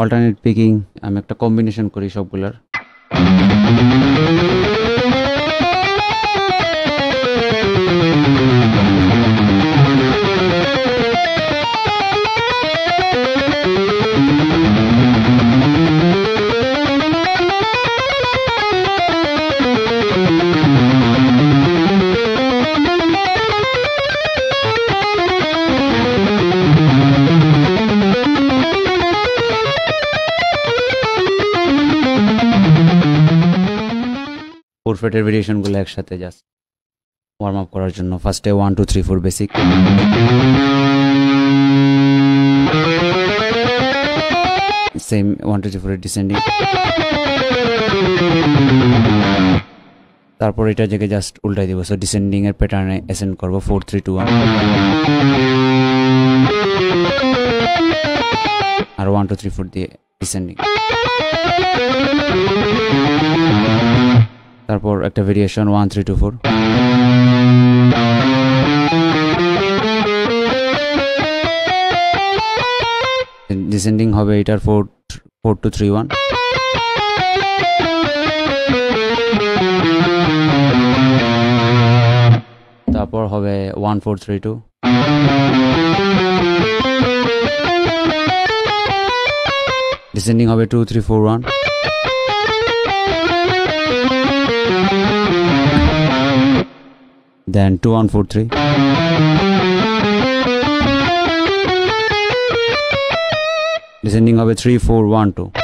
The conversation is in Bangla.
অল্টারনেট পিকিং, আমি একটা কম্বিনেশন করি সবগুলার। ফোরফেটের ভেরিয়েশনগুলো একসাথে জাস্ট ওয়ার্ম আপ করার জন্য ফার্স্টে 1 2 3 4 বেসিক, সেম 1 2 3 4 ডিসেন্ডিং, তারপর এটা থেকে জাস্ট উল্টাই দিব। সো ডিসেন্ডিং এর প্যাটার্নে অ্যাসেন্ড করব 4 3 2 1 আর 1 2 3 4 দিয়ে ডিসেন্ডিং। তারপর একটা ভেরিয়েশন 1 3 2 4, ডিসেন্ডিং হবে এটার 4 4 2 3 1, তারপর হবে 1 4 3 2, ডিসেন্ডিং হবে 2 3 4 1, then 2 1 4 3, descending হবে 3 4 1 2,